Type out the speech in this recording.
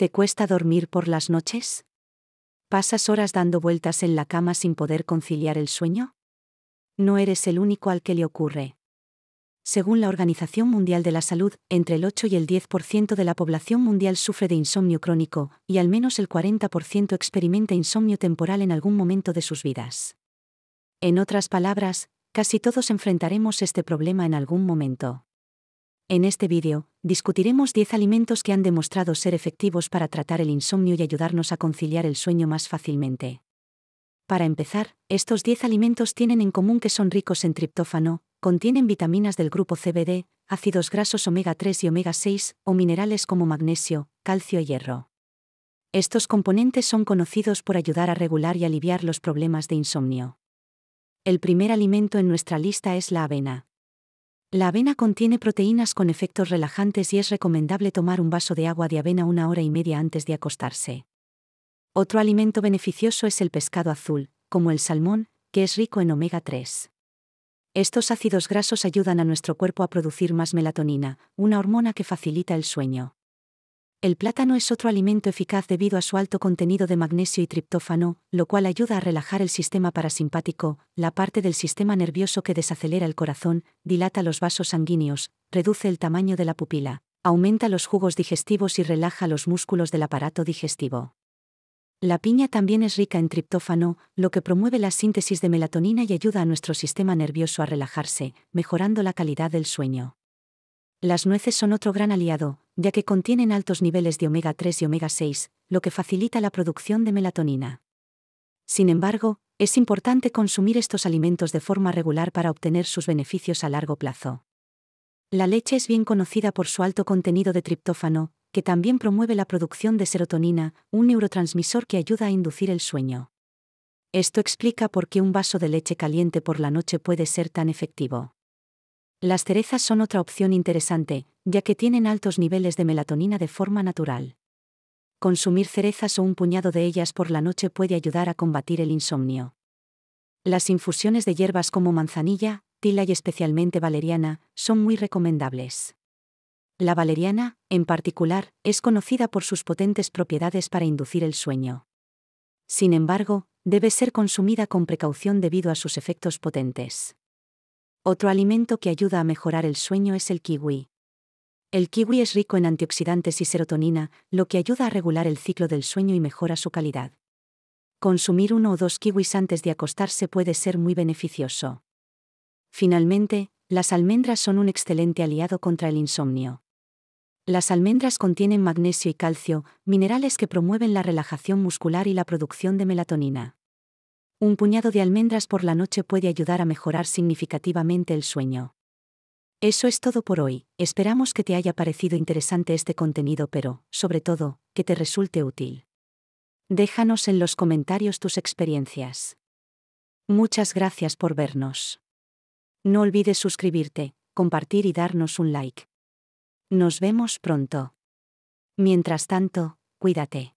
¿Te cuesta dormir por las noches? ¿Pasas horas dando vueltas en la cama sin poder conciliar el sueño? No eres el único al que le ocurre. Según la Organización Mundial de la Salud, entre el 8 y el 10% de la población mundial sufre de insomnio crónico, y al menos el 40% experimenta insomnio temporal en algún momento de sus vidas. En otras palabras, casi todos enfrentaremos este problema en algún momento. En este vídeo, discutiremos 10 alimentos que han demostrado ser efectivos para tratar el insomnio y ayudarnos a conciliar el sueño más fácilmente. Para empezar, estos 10 alimentos tienen en común que son ricos en triptófano, contienen vitaminas del grupo CBD, ácidos grasos omega-3 y omega-6, o minerales como magnesio, calcio y hierro. Estos componentes son conocidos por ayudar a regular y aliviar los problemas de insomnio. El primer alimento en nuestra lista es la avena. La avena contiene proteínas con efectos relajantes y es recomendable tomar un vaso de agua de avena 1 hora y media antes de acostarse. Otro alimento beneficioso es el pescado azul, como el salmón, que es rico en omega-3. Estos ácidos grasos ayudan a nuestro cuerpo a producir más melatonina, una hormona que facilita el sueño. El plátano es otro alimento eficaz debido a su alto contenido de magnesio y triptófano, lo cual ayuda a relajar el sistema parasimpático, la parte del sistema nervioso que desacelera el corazón, dilata los vasos sanguíneos, reduce el tamaño de la pupila, aumenta los jugos digestivos y relaja los músculos del aparato digestivo. La piña también es rica en triptófano, lo que promueve la síntesis de melatonina y ayuda a nuestro sistema nervioso a relajarse, mejorando la calidad del sueño. Las nueces son otro gran aliado, ya que contienen altos niveles de omega-3 y omega-6, lo que facilita la producción de melatonina. Sin embargo, es importante consumir estos alimentos de forma regular para obtener sus beneficios a largo plazo. La leche es bien conocida por su alto contenido de triptófano, que también promueve la producción de serotonina, un neurotransmisor que ayuda a inducir el sueño. Esto explica por qué un vaso de leche caliente por la noche puede ser tan efectivo. Las cerezas son otra opción interesante, ya que tienen altos niveles de melatonina de forma natural. Consumir cerezas o un puñado de ellas por la noche puede ayudar a combatir el insomnio. Las infusiones de hierbas como manzanilla, tila y especialmente valeriana, son muy recomendables. La valeriana, en particular, es conocida por sus potentes propiedades para inducir el sueño. Sin embargo, debe ser consumida con precaución debido a sus efectos potentes. Otro alimento que ayuda a mejorar el sueño es el kiwi. El kiwi es rico en antioxidantes y serotonina, lo que ayuda a regular el ciclo del sueño y mejora su calidad. Consumir 1 o 2 kiwis antes de acostarse puede ser muy beneficioso. Finalmente, las almendras son un excelente aliado contra el insomnio. Las almendras contienen magnesio y calcio, minerales que promueven la relajación muscular y la producción de melatonina. Un puñado de almendras por la noche puede ayudar a mejorar significativamente el sueño. Eso es todo por hoy, esperamos que te haya parecido interesante este contenido pero, sobre todo, que te resulte útil. Déjanos en los comentarios tus experiencias. Muchas gracias por vernos. No olvides suscribirte, compartir y darnos un like. Nos vemos pronto. Mientras tanto, cuídate.